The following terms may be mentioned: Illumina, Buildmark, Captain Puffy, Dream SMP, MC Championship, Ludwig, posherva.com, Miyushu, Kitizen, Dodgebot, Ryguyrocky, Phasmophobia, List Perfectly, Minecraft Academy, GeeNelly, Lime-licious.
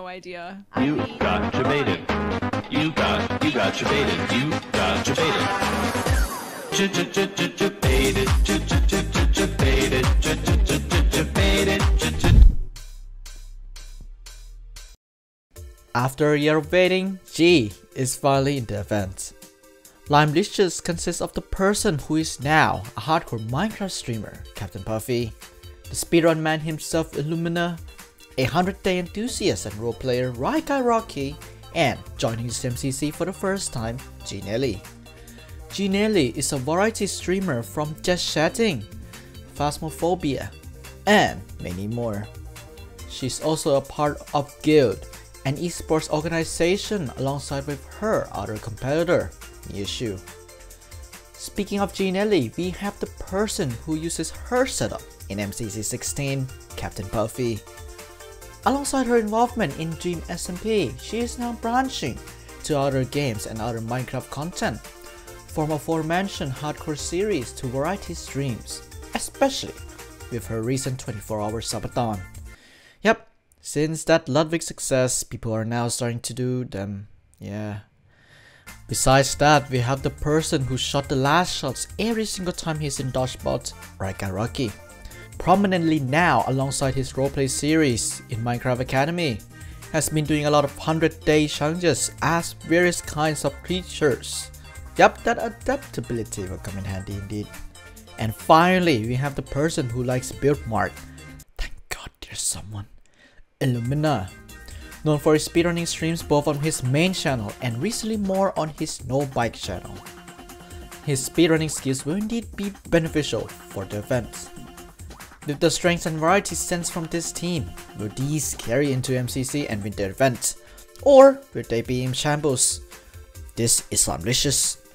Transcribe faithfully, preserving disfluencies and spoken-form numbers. No idea. You got jebaited. You got, you got jebaited. You got jebaited. After a year of waiting, G is finally in the event. Lime-licious consists of the person who is now a hardcore Minecraft streamer, Captain Puffy, the speedrun man himself Illumina, a hundred day enthusiast and role player Ryguyrocky, and joining this M C C for the first time, GeeNelly. GeeNelly is a variety streamer from Just Chatting, Phasmophobia, and many more. She's also a part of Guild, an esports organization alongside with her other competitor, Miyushu. Speaking of GeeNelly, we have the person who uses her setup in M C C sixteen, Captain Puffy. Alongside her involvement in Dream S M P, she is now branching to other games and other Minecraft content, from aforementioned hardcore series to variety streams, especially with her recent twenty-four hour subathon. Yep, since that Ludwig success, people are now starting to do them, yeah. Besides that, we have the person who shot the last shots every single time he's in Dodgebot, Ryguyrocky, prominently now alongside his roleplay series in Minecraft Academy, has been doing a lot of hundred day challenges as various kinds of creatures. Yup, that adaptability will come in handy indeed. And finally, we have the person who likes Buildmark. Thank God there's someone. Illumina, known for his speedrunning streams both on his main channel and recently more on his No Bike channel. His speedrunning skills will indeed be beneficial for the event. With the strengths and variety sense from this team, will these carry into M C C and win their event? Or will they be in shambles? This is Lime-licious,